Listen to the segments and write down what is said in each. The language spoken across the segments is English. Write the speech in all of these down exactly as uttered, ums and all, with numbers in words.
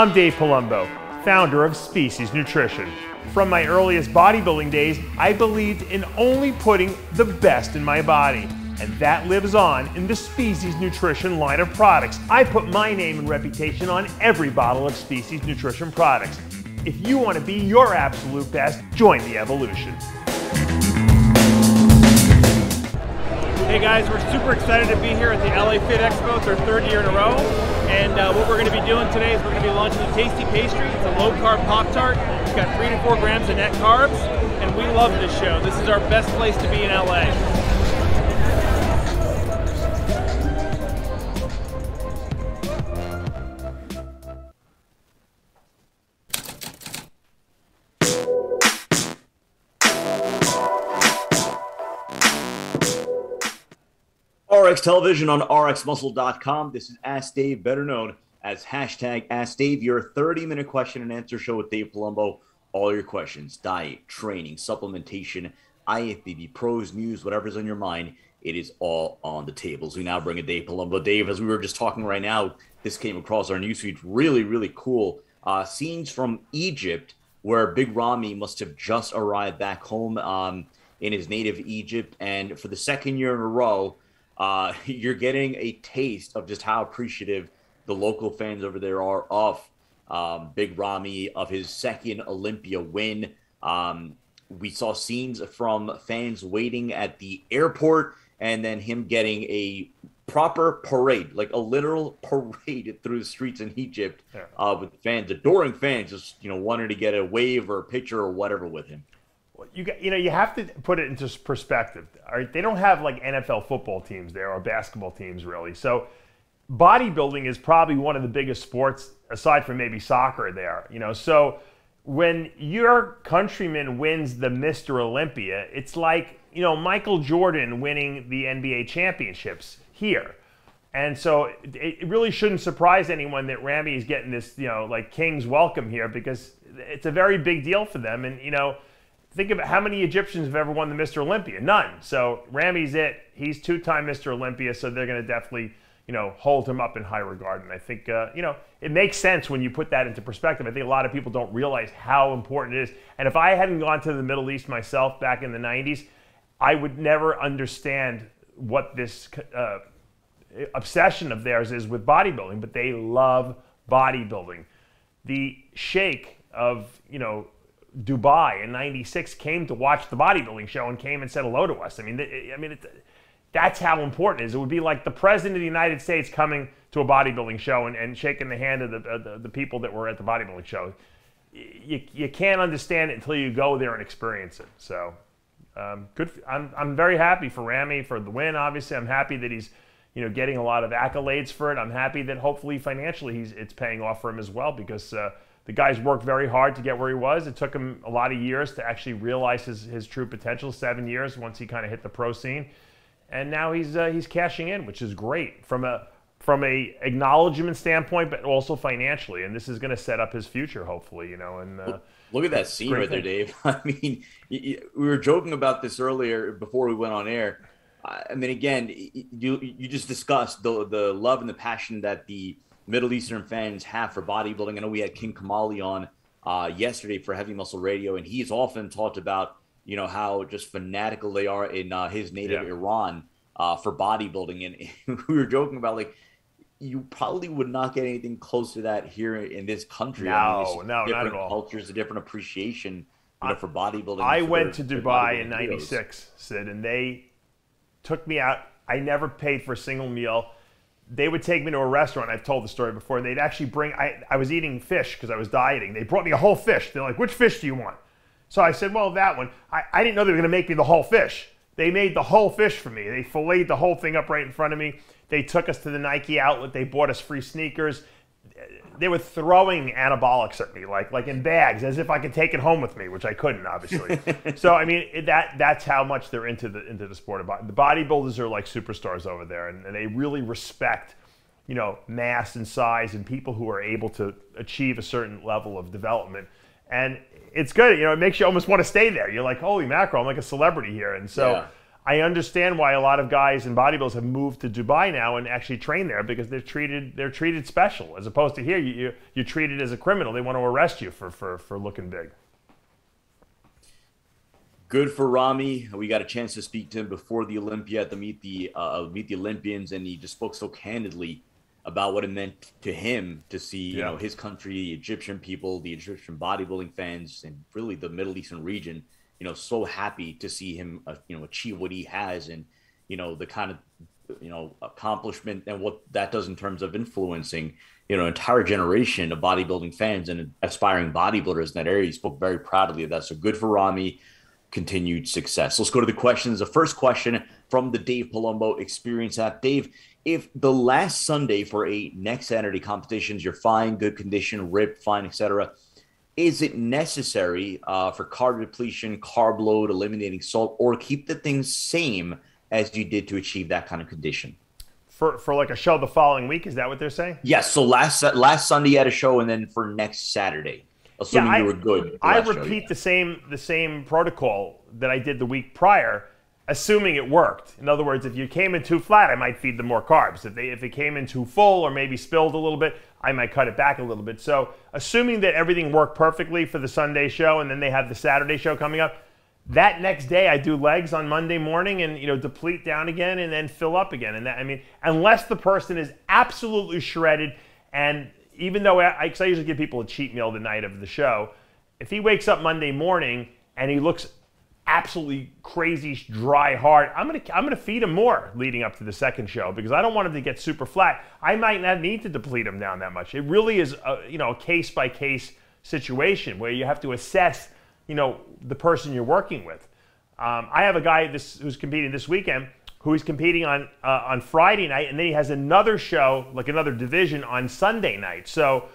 I'm Dave Palumbo, founder of Species Nutrition. From my earliest bodybuilding days, I believed in only putting the best in my body, and that lives on in the Species Nutrition line of products. I put my name and reputation on every bottle of Species Nutrition products. If you want to be your absolute best, join the evolution. Hey guys, we're super excited to be here at the L A Fit Expo. It's our third year in a row. And uh, what we're going to be doing today is we're going to be launching the Tasty Pastry. It's a low-carb Pop-Tart. It's got three to four grams of net carbs. And we love this show. This is our best place to be in L A. R X Television on r x muscle dot com. This is Ask Dave, better known as hashtag Ask Dave, your thirty-minute question and answer show with Dave Palumbo. All your questions, diet, training, supplementation, I F B B, pros, news, whatever's on your mind, it is all on the tables. We now bring in Dave Palumbo. Dave, as we were just talking right now, this came across our newsfeed. Really, really cool. Uh, scenes from Egypt where Big Ramy must have just arrived back home um, in his native Egypt. And for the second year in a row, Uh, you're getting a taste of just how appreciative the local fans over there are of um, Big Ramy, of his second Olympia win. Um, we saw scenes from fans waiting at the airport and then him getting a proper parade, like a literal parade through the streets in Egypt uh, with fans, adoring fans, just, you know, wanting to get a wave or a picture or whatever with him. You, you know, you have to put it into perspective. All right? They don't have like N F L football teams there or basketball teams, really. So bodybuilding is probably one of the biggest sports, aside from maybe soccer there. You know, so when your countryman wins the Mister Olympia, it's like, you know, Michael Jordan winning the N B A championships here. And so it really shouldn't surprise anyone that Ramy is getting this, you know, like king's welcome here, because it's a very big deal for them. And, you know, think about how many Egyptians have ever won the Mister Olympia. None. So Ramy's it. He's two-time Mister Olympia, so they're going to definitely, you know, hold him up in high regard. And I think, uh, you know, it makes sense when you put that into perspective. I think a lot of people don't realize how important it is. And if I hadn't gone to the Middle East myself back in the nineties, I would never understand what this uh, obsession of theirs is with bodybuilding. But they love bodybuilding. The sheikh of, you know, Dubai in ninety-six came to watch the bodybuilding show and came and said hello to us. I mean, I mean, it, that's how important it is. It would be like the president of the United States coming to a bodybuilding show and, and shaking the hand of the, uh, the the people that were at the bodybuilding show. You you can't understand it until you go there and experience it. So, um, good. For, I'm I'm very happy for Ramy for the win. Obviously, I'm happy that he's, you know, getting a lot of accolades for it. I'm happy that hopefully financially he's it's paying off for him as well, because Uh, the guy's worked very hard to get where he was. It took him a lot of years to actually realize his, his true potential, seven years once he kind of hit the pro scene. And now he's uh, he's cashing in, which is great from a from a acknowledgement standpoint, but also financially. And this is going to set up his future, hopefully, you know. And uh, look at that scene right there, Dave. I mean, we were joking about this earlier before we went on air. I mean, again, you you just discussed the the love and the passion that the Middle Eastern fans have for bodybuilding. I know we had King Kamali on uh, yesterday for Heavy Muscle Radio, and he's often talked about, you know, how just fanatical they are in uh, his native yeah. Iran uh, for bodybuilding. And we were joking about, like, you probably would not get anything close to that here in this country. No, I mean, no, not at all. Cultures, a different appreciation, you know, I, for bodybuilding. I for went their, to Dubai in ninety-six, Sid, and they took me out. I never paid for a single meal. They would take me to a restaurant. I've told the story before. And they'd actually bring, I, I was eating fish because I was dieting. They brought me a whole fish. They're like, which fish do you want? So I said, well, that one. I, I didn't know they were going to make me the whole fish. They made the whole fish for me. They filleted the whole thing up right in front of me. They took us to the Nike outlet. They bought us free sneakers. They were throwing anabolics at me, like, like in bags, as if I could take it home with me, which I couldn't, obviously. So, I mean, that that's how much they're into the into the sport of body. The bodybuilders are like superstars over there, and, and they really respect, you know, mass and size and people who are able to achieve a certain level of development. And it's good. You know, it makes you almost want to stay there. You're like, holy mackerel, I'm like a celebrity here. And so yeah. I understand why a lot of guys and bodybuilders have moved to Dubai now and actually train there, because they're treated they're treated special, as opposed to here you, you you're treated as a criminal. They want to arrest you for for for looking big. Good for Ramy. We got a chance to speak to him before the Olympia at the meet the uh, meet the Olympians, and he just spoke so candidly about what it meant to him to see yeah. you know his country, the Egyptian people, the Egyptian bodybuilding fans, and really the Middle Eastern region. You know, so happy to see him, uh, you know, achieve what he has, and, you know, the kind of, you know, accomplishment and what that does in terms of influencing, you know, an entire generation of bodybuilding fans and aspiring bodybuilders in that area. He spoke very proudly of that. So good for Ramy, continued success. Let's go to the questions. The first question from the Dave Palumbo Experience app. Dave, if the last Sunday for a next Saturday competitions, you're fine, good condition, ripped, fine, et cetera, is it necessary uh, for carb depletion, carb load, eliminating salt, or keep the things same as you did to achieve that kind of condition? For for like a show the following week, is that what they're saying? Yes. Yeah, so last last Sunday you had a show, and then for next Saturday, assuming yeah, I, you were good. I repeat show, yeah. the same the same protocol that I did the week prior, assuming it worked. In other words, if you came in too flat, I might feed them more carbs. If they if it came in too full or maybe spilled a little bit, I might cut it back a little bit. So assuming that everything worked perfectly for the Sunday show, and then they have the Saturday show coming up, that next day I do legs on Monday morning and, you know, deplete down again and then fill up again. And that, I mean, unless the person is absolutely shredded, and even though I, cause I usually give people a cheat meal the night of the show, if he wakes up Monday morning and he looks absolutely crazy, dry, hard, I'm gonna I'm gonna feed him more leading up to the second show, because I don't want him to get super flat. I might not need to deplete him down that much. It really is a, you know, a case by case situation where you have to assess, you know, the person you're working with. Um, I have a guy this, who's competing this weekend, who is competing on uh, on Friday night, and then he has another show, like another division, on Sunday night. So,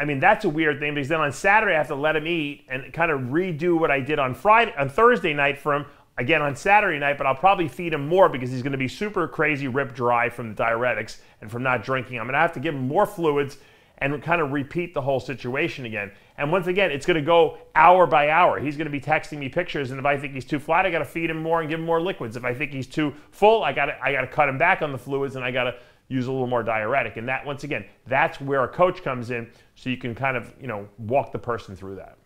I mean, that's a weird thing, because then on Saturday I have to let him eat and kind of redo what I did on Friday, on Thursday night for him, again on Saturday night, but I'll probably feed him more because he's going to be super crazy ripped dry from the diuretics and from not drinking. I'm going to have to give him more fluids and kind of repeat the whole situation again. And once again, it's going to go hour by hour. He's going to be texting me pictures, and if I think he's too flat, I got to feed him more and give him more liquids. If I think he's too full, I got to, I got to cut him back on the fluids, and I got to use a little more diuretic. And that, once again, that's where a coach comes in, so you can kind of, you know, walk the person through that.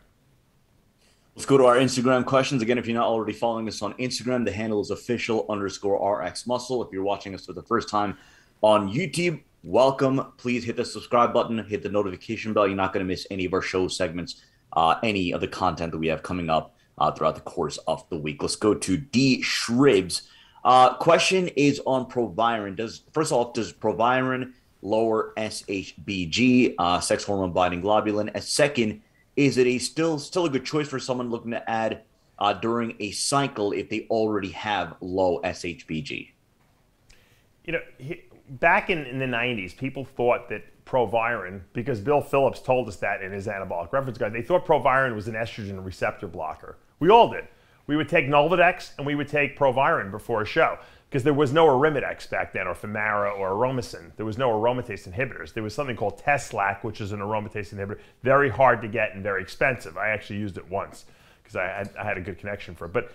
Let's go to our Instagram questions. Again, if you're not already following us on Instagram, the handle is official underscore rxmuscle. If you're watching us for the first time on YouTube, welcome. Please hit the subscribe button, hit the notification bell. You're not going to miss any of our show segments, uh, any of the content that we have coming up uh, throughout the course of the week. Let's go to D. Shribs. Uh, question is on Proviron. Does, first off, does Proviron lower S H B G, uh, sex hormone binding globulin? And second, is it a still still a good choice for someone looking to add uh, during a cycle if they already have low S H B G? You know, he, back in, in the nineties, people thought that Proviron, because Bill Phillips told us that in his Anabolic Reference Guide, they thought Proviron was an estrogen receptor blocker. We all did. We would take Nolvadex and we would take Proviron before a show, because there was no Arimidex back then, or Femara, or Aromacin. There was no aromatase inhibitors. There was something called Teslac, which is an aromatase inhibitor, very hard to get and very expensive. I actually used it once because I had, I had a good connection for it. But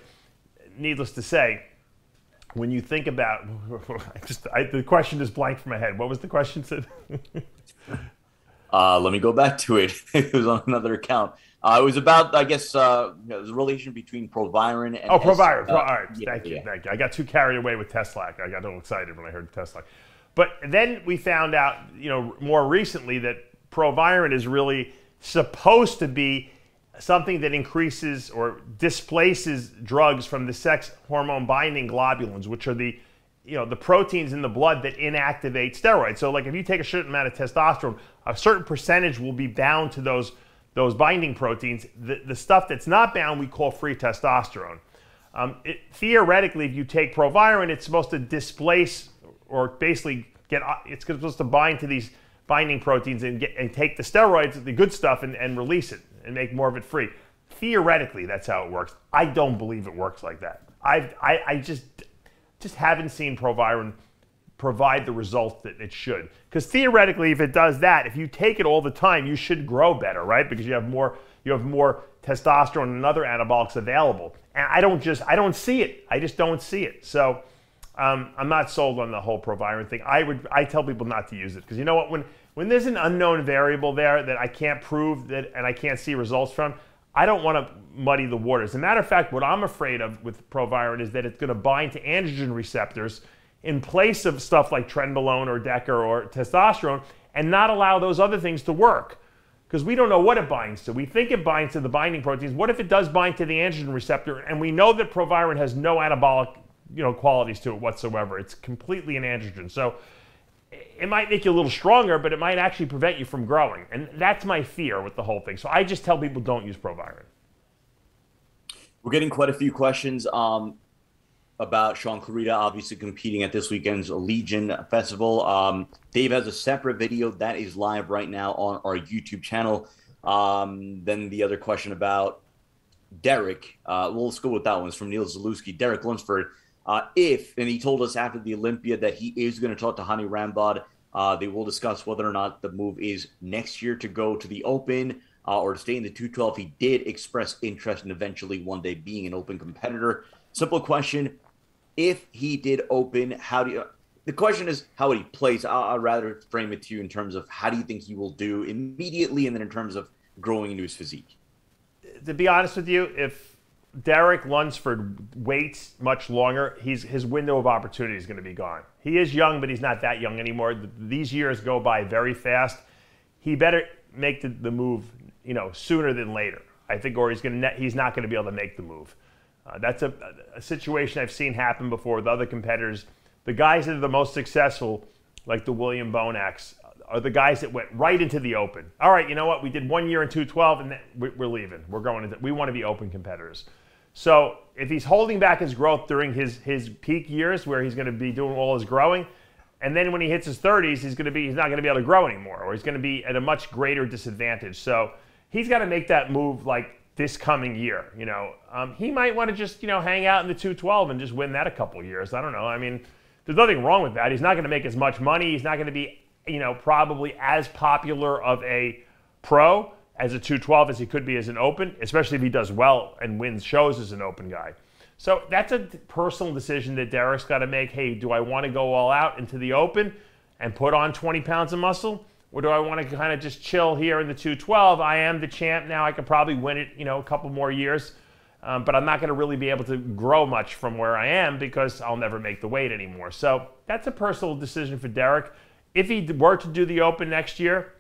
needless to say, when you think about, I just, I, the question just blanked from my head. What was the question, Sid? Uh, let me go back to it. It was on another account. Uh, it was about, I guess, uh, you know, the relation between Proviron and... Oh, Proviron. S- Pro- all right. Yeah, thank yeah. you. Thank you. I got too carried away with Teslac. I got a little excited when I heard Teslac. But then we found out, you know, more recently that Proviron is really supposed to be something that increases or displaces drugs from the sex hormone binding globulins, which are the, you know, the proteins in the blood that inactivate steroids. So, like, if you take a certain amount of testosterone, a certain percentage will be bound to those those binding proteins. The, the stuff that's not bound, we call free testosterone. Um, it, theoretically, if you take Proviron, it's supposed to displace, or basically get, it's supposed to bind to these binding proteins and, get, and take the steroids, the good stuff, and, and release it and make more of it free. Theoretically, that's how it works. I don't believe it works like that. I've, I, I just just haven't seen Proviron provide the results that it should. Because theoretically, if it does that, if you take it all the time, you should grow better, right? Because you have more, you have more testosterone and other anabolics available. And I don't just, I don't see it. I just don't see it. So um, I'm not sold on the whole Proviron thing. I would, I tell people not to use it because you know what, when, when there's an unknown variable there that I can't prove that and I can't see results from, I don't want to muddy the waters. As a matter of fact, what I'm afraid of with Proviron is that it's going to bind to androgen receptors in place of stuff like trenbolone or deca or testosterone and not allow those other things to work because we don't know what it binds to. We think it binds to the binding proteins. What if it does bind to the androgen receptor? And we know that Proviron has no anabolic, you know, qualities to it whatsoever. It's completely an androgen. So it might make you a little stronger, but it might actually prevent you from growing. And that's my fear with the whole thing. So I just tell people don't use Proviron. We're getting quite a few questions um, about Shaun Clarida, obviously competing at this weekend's Legion Festival. Um, Dave has a separate video that is live right now on our YouTube channel. Um, then the other question about Derek. Uh, well, let's go with that one. It's from Neil Zalewski. Derek Lunsford. Uh, if, and he told us after the Olympia that he is going to talk to Hani Rambod. Uh, they will discuss whether or not the move is next year to go to the Open uh, or to stay in the two twelve. He did express interest in eventually one day being an Open competitor. Simple question. If he did Open, how do you... The question is how would he plays. I, I'd rather frame it to you in terms of how do you think he will do immediately and then in terms of growing into his physique. To be honest with you, if... Derek Lunsford waits much longer, he's, his window of opportunity is going to be gone. He is young, but he's not that young anymore. These years go by very fast. He better make the, the move, you know, sooner than later, I think, or he's going to he's not going to be able to make the move. Uh, that's a, a situation I've seen happen before with other competitors. The guys that are the most successful, like the William Bonacks, are the guys that went right into the Open. All right, you know what? We did one year in two twelve, and then we're leaving. We're going into, we want to be Open competitors. So if he's holding back his growth during his, his peak years where he's going to be doing all his growing, and then when he hits his thirties, he's going to be he's not going to be able to grow anymore, or he's going to be at a much greater disadvantage. So he's got to make that move like this coming year. You know, um, he might want to just you know hang out in the two twelve and just win that a couple years. I don't know. I mean, there's nothing wrong with that. He's not going to make as much money. He's not going to be you know probably as popular of a pro as a two twelve as he could be as an Open, especially if he does well and wins shows as an Open guy. So that's a personal decision that Derek's got to make. Hey, do I want to go all out into the Open and put on twenty pounds of muscle? Or do I want to kind of just chill here in the two twelve? I am the champ now. I could probably win it, you know, a couple more years. Um, but I'm not going to really be able to grow much from where I am because I'll never make the weight anymore. So that's a personal decision for Derek. If he were to do the Open next year,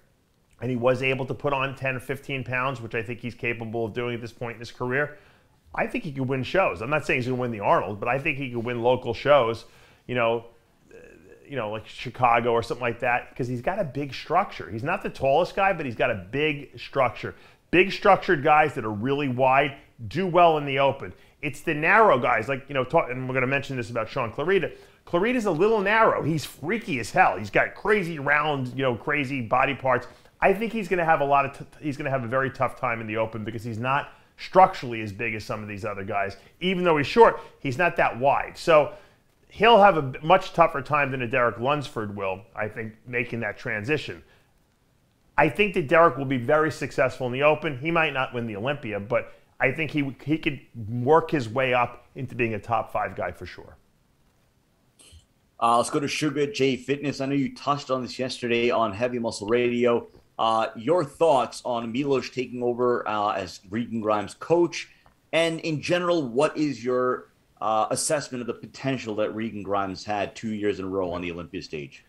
and he was able to put on ten or fifteen pounds, which I think he's capable of doing at this point in his career, I think he could win shows. I'm not saying he's going to win the Arnold, but I think he could win local shows, you know, you know, like Chicago or something like that, because he's got a big structure. He's not the tallest guy, but he's got a big structure. Big structured guys that are really wide do well in the Open. It's the narrow guys, like, you know, talk, and we're going to mention this about Shaun Clarida. Clarida's a little narrow. He's freaky as hell. He's got crazy round, you know, crazy body parts. I think he's going to have a lot of t he's going to have a very tough time in the Open because he's not structurally as big as some of these other guys. Even though he's short, he's not that wide. So he'll have a much tougher time than a Derek Lunsford will, I think, making that transition. I think that Derek will be very successful in the Open. He might not win the Olympia, but I think he he could work his way up into being a top five guy for sure. Uh, let's go to Sugar J Fitness. I know you touched on this yesterday on Heavy Muscle Radio. Uh, your thoughts on Milos taking over uh, as Regan Grimes' coach, and in general, what is your uh, assessment of the potential that Regan Grimes had two years in a row on the Olympia stage?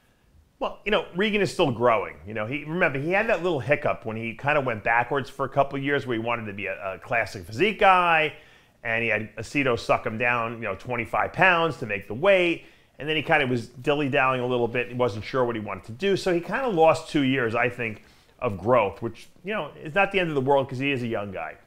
Well, you know, Regan is still growing. You know, he remember he had that little hiccup when he kind of went backwards for a couple of years, where he wanted to be a, a classic physique guy, and he had Aceto suck him down, you know, twenty-five pounds to make the weight. And then he kind of was dilly-dallying a little bit. He wasn't sure what he wanted to do. So he kind of lost two years, I think, of growth, which, you know, is not the end of the world because he is a young guy.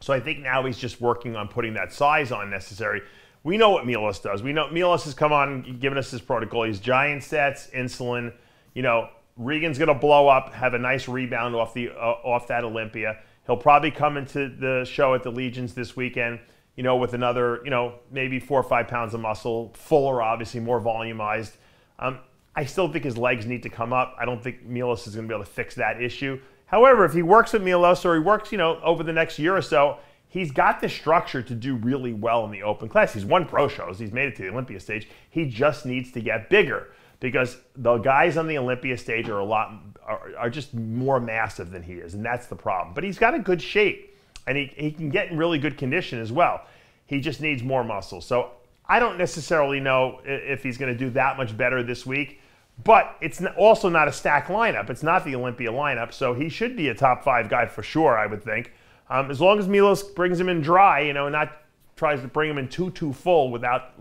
So I think now he's just working on putting that size on necessary. We know what Milos does. We know Milos has come on, given us his protocol. He's giant sets, insulin. You know, Regan's going to blow up, have a nice rebound off, the, uh, off that Olympia. He'll probably come into the show at the Legions this weekend, you know, with another, you know, maybe four or five pounds of muscle, fuller, obviously, more volumized. Um, I still think his legs need to come up. I don't think Milos is going to be able to fix that issue. However, if he works with Milos, or he works, you know, over the next year or so, he's got the structure to do really well in the open class. He's won pro shows. He's made it to the Olympia stage. He just needs to get bigger, because the guys on the Olympia stage are a lot are, are just more massive than he is, and that's the problem. But he's got a good shape, and he, he can get in really good condition as well. He just needs more muscle. So I don't necessarily know if he's going to do that much better this week, but it's also not a stacked lineup. It's not the Olympia lineup, so he should be a top five guy for sure, I would think. Um, as long as Milos brings him in dry, you know, and not tries to bring him in too, too full without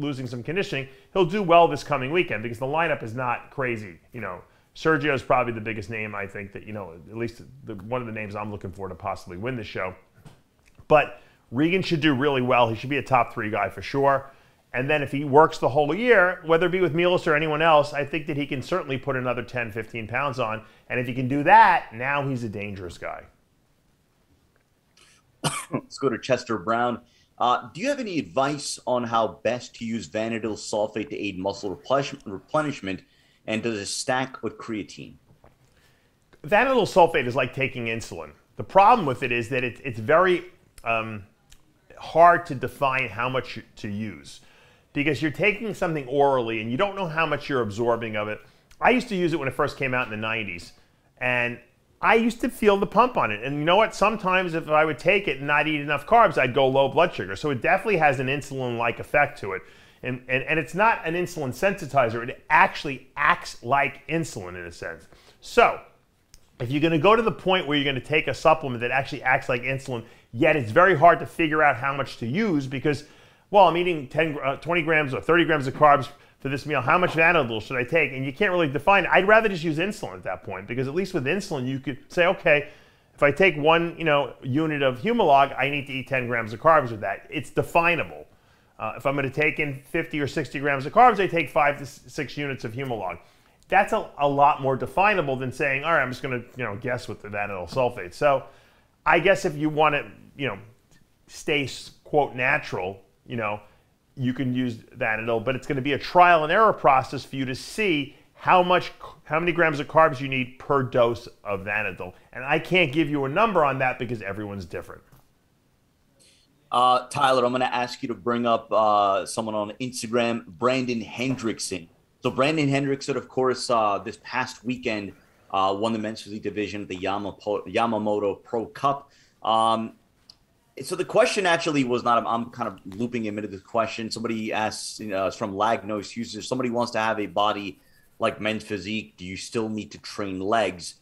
losing some conditioning, he'll do well this coming weekend, because the lineup is not crazy. You know, Sergio's probably the biggest name, I think, that, you know, at least the, one of the names I'm looking for to possibly win the show. But Regan should do really well. He should be a top three guy for sure. And then if he works the whole year, whether it be with Milos or anyone else, I think that he can certainly put another ten, fifteen pounds on. And if he can do that, now he's a dangerous guy. Let's go to Chester Brown. Uh, do you have any advice on how best to use vanadyl sulfate to aid muscle replenishment? And does it stack with creatine? Vanadyl sulfate is like taking insulin. The problem with it is that it, it's very um, hard to define how much to use, because you're taking something orally and you don't know how much you're absorbing of it. I used to use it when it first came out in the nineties, and I used to feel the pump on it. And you know what? Sometimes if I would take it and not eat enough carbs, I'd go low blood sugar. So it definitely has an insulin-like effect to it. And, and, and it's not an insulin sensitizer. It actually acts like insulin in a sense. So if you're going to go to the point where you're going to take a supplement that actually acts like insulin, yet it's very hard to figure out how much to use, because, well, I'm eating ten, uh, twenty grams or thirty grams of carbs for this meal. How much vanadyl should I take? And you can't really define it. I'd rather just use insulin at that point, because at least with insulin, you could say, okay, if I take one you know, unit of Humalog, I need to eat ten grams of carbs with that. It's definable. Uh, if I'm going to take in fifty or sixty grams of carbs, I take five to six units of Humalog. That's a, a lot more definable than saying, all right, I'm just going to you know, guess with the vanadyl sulfate. So I guess if you want to you know, stay, quote, natural, you know, you can use vanadyl, but it's going to be a trial and error process for you to see how much, how many grams of carbs you need per dose of vanadyl. And I can't give you a number on that, because everyone's different. Uh, Tyler, I'm going to ask you to bring up uh, someone on Instagram, Brandon Hendrickson. So Brandon Hendrickson, of course, uh, this past weekend uh, won the men's physique division at the Yamapo Yamamoto Pro Cup. Um, So the question actually was not, I'm kind of looping him into the question. Somebody asks, you know, it's from Lagnos Hughes, if somebody wants to have a body like men's physique, do you still need to train legs?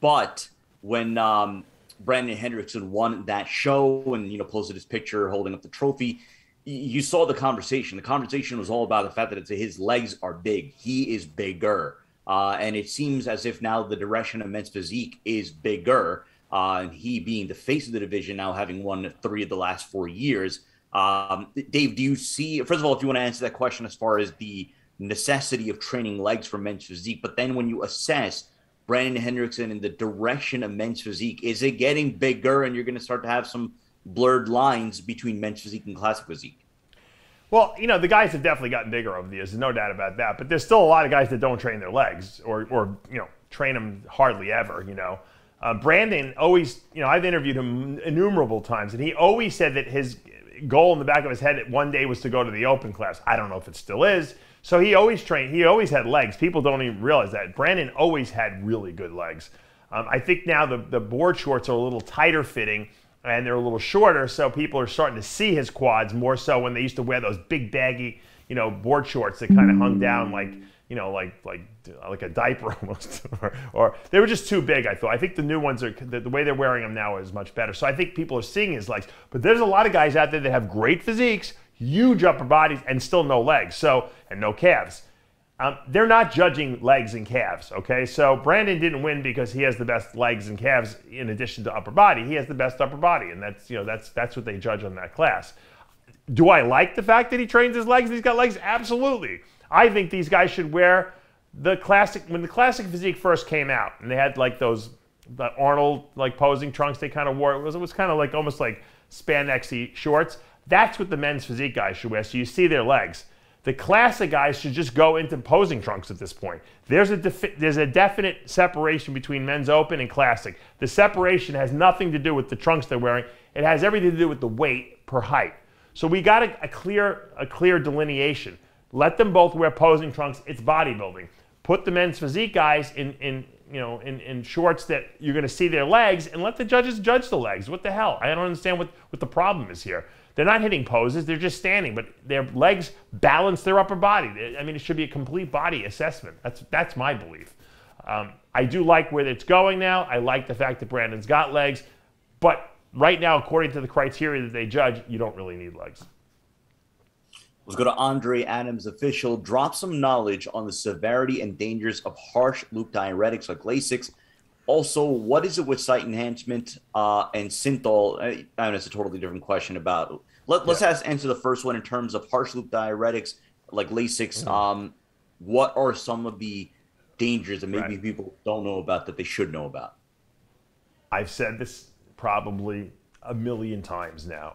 But when um, Brandon Hendrickson won that show and, you know, posted his picture holding up the trophy, you saw the conversation. The conversation was all about the fact that it's, his legs are big. He is bigger. Uh, and it seems as if now the direction of men's physique is bigger. Uh, and he being the face of the division now, having won three of the last four years. Um, Dave, do you see, first of all, if you want to answer that question as far as the necessity of training legs for men's physique, but then when you assess Brandon Hendrickson and the direction of men's physique, is it getting bigger and you're going to start to have some blurred lines between men's physique and classic physique? Well, you know, the guys have definitely gotten bigger over the years. There's no doubt about that. But there's still a lot of guys that don't train their legs or, or you know, train them hardly ever, you know. Uh, Brandon always, you know, I've interviewed him innumerable times, and he always said that his goal in the back of his head one day was to go to the open class. I don't know if it still is. So he always trained. He always had legs. People don't even realize that. Brandon always had really good legs. Um, I think now the, the board shorts are a little tighter fitting, and they're a little shorter, so people are starting to see his quads more so when they used to wear those big baggy, you know, board shorts that kind of hung down like, you know, like like like a diaper almost, or, or they were just too big, I thought. I think the new ones, are the, the way they're wearing them now is much better. So I think people are seeing his legs. But there's a lot of guys out there that have great physiques, huge upper bodies, and still no legs, so, and no calves. Um, they're not judging legs and calves, okay? So Brandon didn't win because he has the best legs and calves in addition to upper body. He has the best upper body, and that's, you know, that's, that's what they judge on that class. Do I like the fact that he trains his legs and he's got legs? Absolutely. I think these guys should wear the classic, when the classic physique first came out, and they had like those the Arnold like posing trunks they kind of wore. It was, it was kind of like almost like spandex-y shorts. That's what the men's physique guys should wear, so you see their legs. The classic guys should just go into posing trunks at this point. There's a, there's a definite separation between men's open and classic. The separation has nothing to do with the trunks they're wearing. It has everything to do with the weight per height. So we got a, a, clear, a clear delineation. Let them both wear posing trunks. It's bodybuilding. Put the men's physique guys in, in, you know, in, in shorts that you're going to see their legs, and let the judges judge the legs. What the hell? I don't understand what, what the problem is here. They're not hitting poses. They're just standing, but their legs balance their upper body. I mean, it should be a complete body assessment. That's, that's my belief. Um, I do like where it's going now. I like the fact that Brandon's got legs, but right now, according to the criteria that they judge, you don't really need legs. Let's go to Andre Adams Official. Drop some knowledge on the severity and dangers of harsh loop diuretics like Lasix. Also, what is it with site enhancement uh, and Synthol? I mean, it's a totally different question about. Let, let's yeah. ask, answer the first one in terms of harsh loop diuretics like Lasix. Mm-hmm. Um, what are some of the dangers that maybe right. people don't know about that they should know about? I've said this probably a million times now.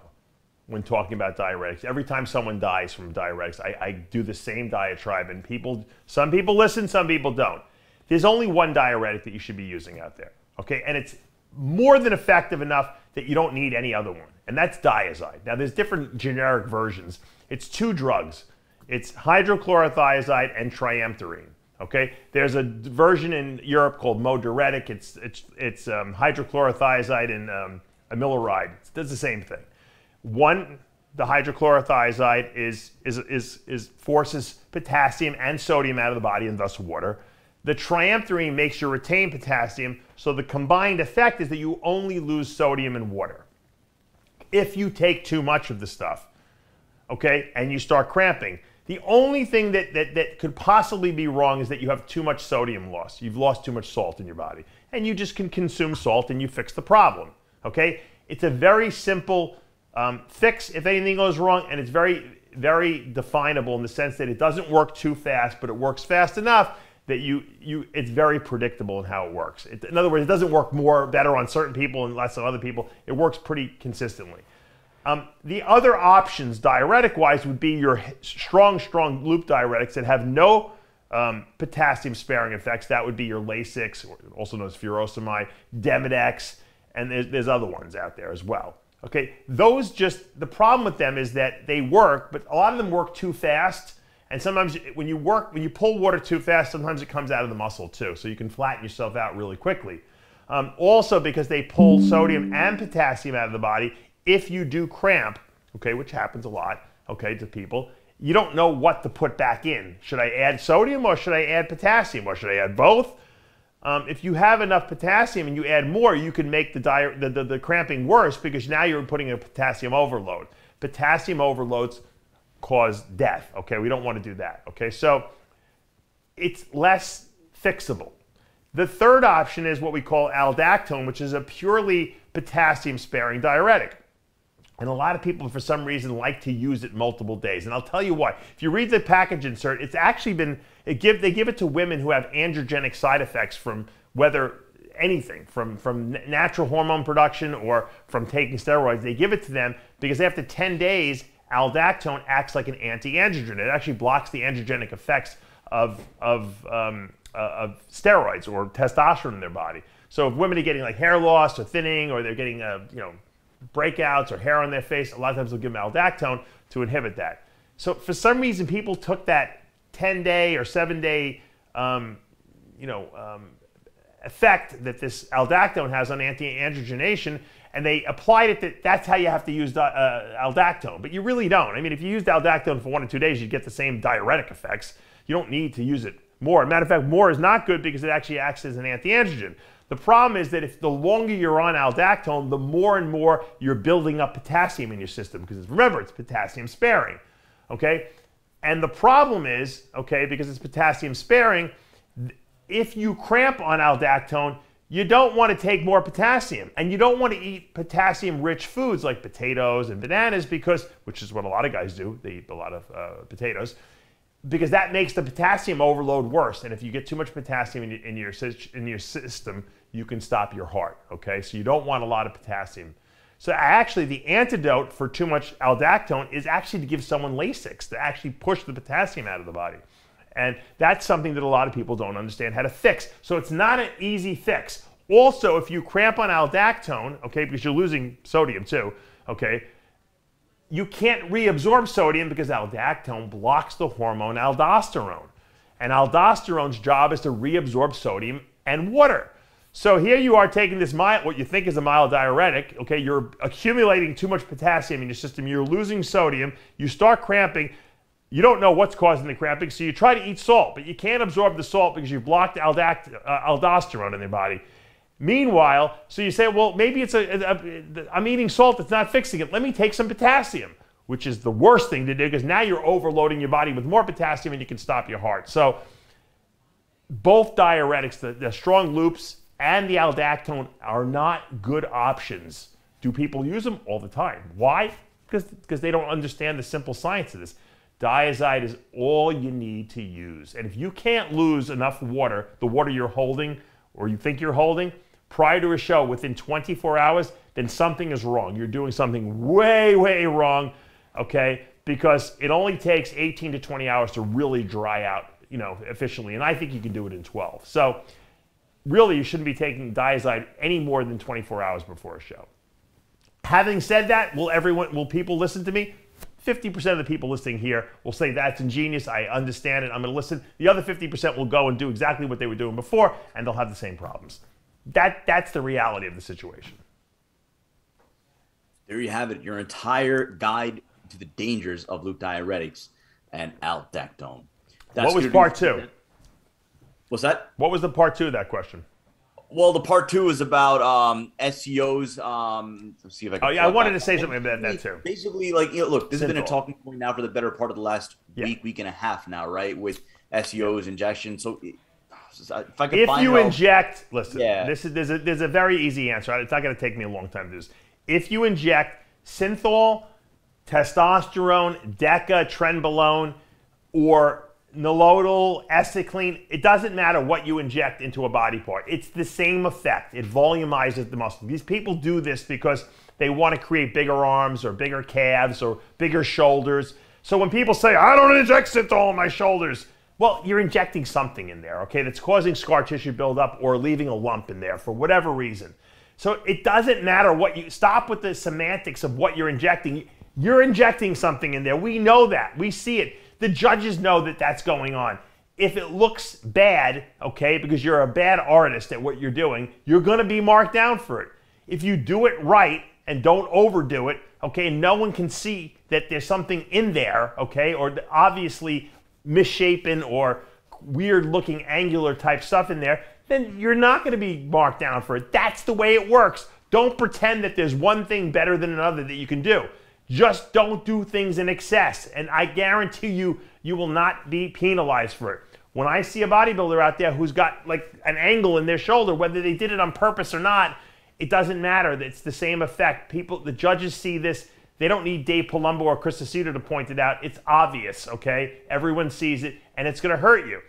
When talking about diuretics, every time someone dies from diuretics, I, I do the same diatribe, and people, some people listen, some people don't. There's only one diuretic that you should be using out there, okay? And it's more than effective enough that you don't need any other one, and that's diazide. Now, there's different generic versions. It's two drugs. It's hydrochlorothiazide and triamterene, okay? There's a version in Europe called Modiuretic. It's, it's, it's um, hydrochlorothiazide and um, amiloride. It does the same thing. One, the hydrochlorothiazide is, is, is, is forces potassium and sodium out of the body and thus water. The triamterene makes you retain potassium, so the combined effect is that you only lose sodium and water. If you take too much of the stuff, okay, and you start cramping, the only thing that, that, that could possibly be wrong is that you have too much sodium loss. You've lost too much salt in your body. And you just can consume salt and you fix the problem, okay? It's a very simple Um, fix if anything goes wrong, and it's very, very definable in the sense that it doesn't work too fast, but it works fast enough that you, you, it's very predictable in how it works. It, in other words, it doesn't work more, better on certain people and less on other people. It works pretty consistently. Um, the other options, diuretic-wise, would be your strong, strong loop diuretics that have no um, potassium-sparing effects. That would be your Lasix, also known as furosemide, Demidex, and there's, there's other ones out there as well. Okay, those just, the problem with them is that they work, but a lot of them work too fast, and sometimes when you work, when you pull water too fast, sometimes it comes out of the muscle too, so you can flatten yourself out really quickly. Um, also, because they pull sodium and potassium out of the body, if you do cramp, okay, which happens a lot, okay, to people, you don't know what to put back in. Should I add sodium or should I add potassium or should I add both? Um, if you have enough potassium and you add more, you can make the, di the, the, the cramping worse because now you're putting a potassium overload. Potassium overloads cause death, okay? We don't want to do that, okay? So it's less fixable. The third option is what we call Aldactone, which is a purely potassium-sparing diuretic. And a lot of people, for some reason, like to use it multiple days. And I'll tell you why. If you read the package insert, it's actually been, it give, they give it to women who have androgenic side effects from whether anything, from, from natural hormone production or from taking steroids. They give it to them because after ten days, Aldactone acts like an anti-androgen. It actually blocks the androgenic effects of, of, um, uh, of steroids or testosterone in their body. So if women are getting like hair loss or thinning, or they're getting, uh, you know, breakouts or hair on their face, a lot of times they'll give them Aldactone to inhibit that. So for some reason, people took that ten-day or seven-day um, you know, um, effect that this Aldactone has on anti-androgenation, and they applied it that that's how you have to use uh, Aldactone. But you really don't. I mean, if you used Aldactone for one or two days, you'd get the same diuretic effects. You don't need to use it more. Matter of fact, more is not good because it actually acts as an anti-androgen. The problem is that if the longer you're on Aldactone, the more and more you're building up potassium in your system because remember, it's potassium sparing, okay? And the problem is, okay, because it's potassium sparing, if you cramp on Aldactone, you don't want to take more potassium and you don't want to eat potassium-rich foods like potatoes and bananas because, which is what a lot of guys do, they eat a lot of uh, potatoes, because that makes the potassium overload worse. And if you get too much potassium in your, in your, in your system, you can stop your heart, okay? So you don't want a lot of potassium. So actually the antidote for too much aldactone is actually to give someone Lasix to actually push the potassium out of the body. And that's something that a lot of people don't understand how to fix. So it's not an easy fix. Also, if you cramp on aldactone, okay, because you're losing sodium too, okay, you can't reabsorb sodium because aldactone blocks the hormone aldosterone. And aldosterone's job is to reabsorb sodium and water. So here you are taking this mild, what you think is a mild diuretic, okay, you're accumulating too much potassium in your system, you're losing sodium, you start cramping, you don't know what's causing the cramping, so you try to eat salt, but you can't absorb the salt because you've blocked aldact uh, aldosterone in your body. Meanwhile, so you say, well, maybe it's a, a, a, I'm eating salt, it's not fixing it, let me take some potassium, which is the worst thing to do because now you're overloading your body with more potassium and you can stop your heart. So both diuretics, the, the strong loops, and the aldactone are not good options. Do people use them all the time? Why? Because, because they don't understand the simple science of this. Diazide is all you need to use. And if you can't lose enough water, the water you're holding or you think you're holding, prior to a show within twenty-four hours, then something is wrong. You're doing something way, way wrong, okay? Because it only takes eighteen to twenty hours to really dry out, you know, efficiently. And I think you can do it in twelve. So really, you shouldn't be taking diazide any more than twenty-four hours before a show. Having said that, will everyone, will people listen to me? fifty percent of the people listening here will say, that's ingenious, I understand it, I'm gonna listen. The other fifty percent will go and do exactly what they were doing before, and they'll have the same problems. That, that's the reality of the situation. There you have it, your entire guide to the dangers of loop diuretics and aldactone. That's what was part two? What's that? What was the part two of that question? Well, the part two is about um, S E Os. Um, let's see if I can. Oh, yeah, I wanted that. to say something about that too. Basically, like, you know, look, this Synthol. has been a talking point now for the better part of the last yeah. week, week and a half now, right? With S E Os, injection. So, if I could if find you out, inject, listen, yeah. this is there's a there's a very easy answer. It's not going to take me a long time to do this. If you inject Synthol, testosterone, Deca, Trenbolone, or nolodal, acetylene, it doesn't matter what you inject into a body part. It's the same effect. It volumizes the muscle. These people do this because they want to create bigger arms or bigger calves or bigger shoulders. So when people say, I don't inject Synthol on my shoulders, well, you're injecting something in there, okay, that's causing scar tissue buildup or leaving a lump in there for whatever reason. So it doesn't matter what you, stop with the semantics of what you're injecting. You're injecting something in there. We know that. We see it. The judges know that that's going on. If it looks bad, okay, because you're a bad artist at what you're doing, you're gonna be marked down for it. If you do it right and don't overdo it, okay, no one can see that there's something in there, okay, or obviously misshapen or weird looking angular type stuff in there, then you're not gonna be marked down for it. That's the way it works. Don't pretend that there's one thing better than another that you can do. Just don't do things in excess, and I guarantee you, you will not be penalized for it. When I see a bodybuilder out there who's got like an angle in their shoulder, whether they did it on purpose or not, it doesn't matter. It's the same effect. People, the judges see this. They don't need Dave Palumbo or Chris Aceto to point it out. It's obvious, okay? Everyone sees it, and it's gonna hurt you.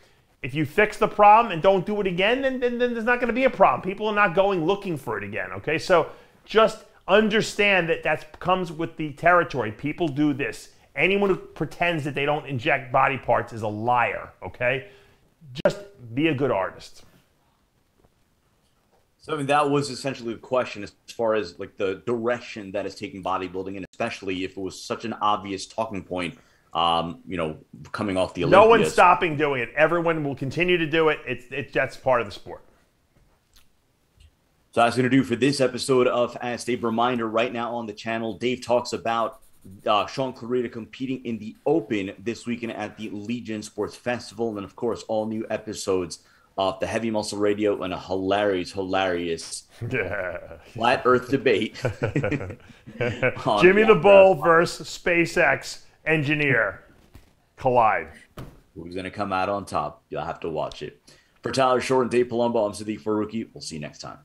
If you fix the problem and don't do it again, then, then, then there's not gonna be a problem. People are not going looking for it again, okay? So just understand that that comes with the territory. People do this. Anyone who pretends that they don't inject body parts is a liar, okay? Just be a good artist. So I mean, that was essentially the question as far as like the direction that is taking bodybuilding, and especially if it was such an obvious talking point, um, you know, coming off the Olympics. No one's stopping doing it. Everyone will continue to do it. It's, it's that's part of the sport. So that's going to do for this episode of Fast. A reminder right now on the channel, Dave talks about uh, Shaun Clarida competing in the Open this weekend at the Legion Sports Festival. And, of course, all new episodes of the Heavy Muscle Radio and a hilarious, hilarious yeah. flat earth debate. Jimmy the Bull versus SpaceX engineer collide. Who's going to come out on top? You'll have to watch it. For Tyler Short and Dave Palumbo, I'm Sadiq Faruqi. We'll see you next time.